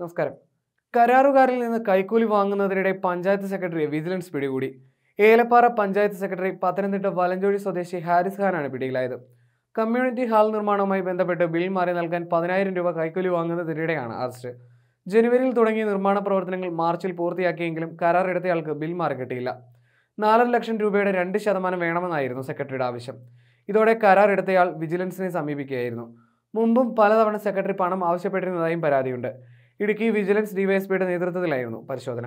നമസ്കാരം. കരാറുകാരിൽ നിന്ന് കൈക്കൂലി വാങ്ങുന്നതിനിടെ പഞ്ചായത്ത് സെക്രട്ടറിയെ വിജിലൻസ് പിടികൂടി. ഏലപ്പാറ പഞ്ചായത്ത് സെക്രട്ടറി പത്തനംതിട്ട വലഞ്ചോഴി സ്വദേശി ഹാരിസ് ഖാനാണ് പിടിയിലായത്. കമ്മ്യൂണിറ്റി ഹാൾ നിർമ്മാണവുമായി ബന്ധപ്പെട്ട് ബിൽ മാറി നൽകാൻ 10,000 രൂപ കൈക്കൂലി വാങ്ങുന്നതിനിടെയാണ് അറസ്റ്റ്. ജനുവരിയിൽ തുടങ്ങിയ നിർമ്മാണ പ്രവർത്തനങ്ങൾ മാർച്ചിൽ പൂർത്തിയാക്കിയെങ്കിലും കരാർ എടുത്തയാൾക്ക് ബിൽ മാറി കിട്ടിയില്ല. 4,00,000 രൂപയുടെ 2% വേണമെന്നായിരുന്നു സെക്രട്ടറിയുടെ ആവശ്യം. ഇതോടെ കരാർ എടുത്തയാൾ വിജിലൻസിനെ സമീപിക്കുകയായിരുന്നു. മുമ്പും പലതവണ സെക്രട്ടറി പണം ആവശ്യപ്പെട്ടിരുന്നതായും പരാതിയുണ്ട്. ഇടുക്കി വിജിലൻസ് ഡിവൈഎസ്പിയുടെ നേതൃത്വത്തിലായിരുന്നു പരിശോധന.